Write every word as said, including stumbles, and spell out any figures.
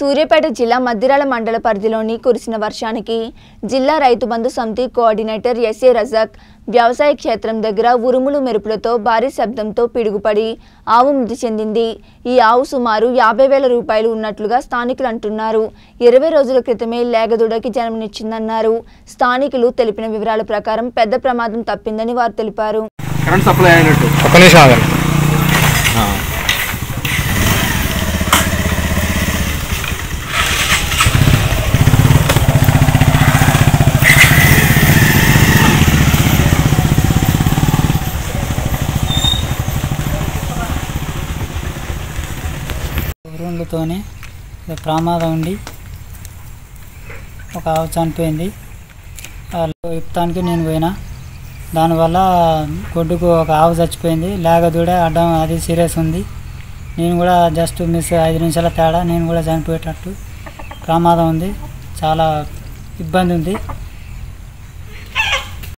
సూర్యాపేట జిల్లా మద్దిరాల మండల పరిధిలోని కురిసిన వర్షానికి జిల్లా రైతు బంధు సమితి కోఆర్డినేటర్ ఎస్ఏ రజాక్ వ్యవసాయ క్షేత్రం దగ్గర ఉరుములు మెరుపులతో భారీ శబ్దంతో పిడుగుపడి ఆవు మృతి చెందింది. ఈ ఆవు సుమారు యాభై వేల రూపాయలు ఉన్నట్లుగా స్థానికులు అంటున్నారు. ఇరవై రోజుల క్రితమే లేగదూడకి జన్మనిచ్చిందన్నారు. స్థానికులు తెలిపిన వివరాల ప్రకారం పెద్ద ప్రమాదం తప్పిందని వారు తెలిపారు. ఉరుములతోనే ప్రమాదం ఉండి ఒక ఆవు చనిపోయింది. యుక్తానికి నేను పోయినా దానివల్ల గొడ్డుకు ఒక ఆవు చచ్చిపోయింది. లేగదూడ అడ్డం అది సీరియస్ ఉంది. నేను కూడా జస్ట్ మిస్ ఐదు నిమిషాల తేడా నేను కూడా చనిపోయేటట్టు ప్రమాదం ఉంది. చాలా ఇబ్బంది ఉంది.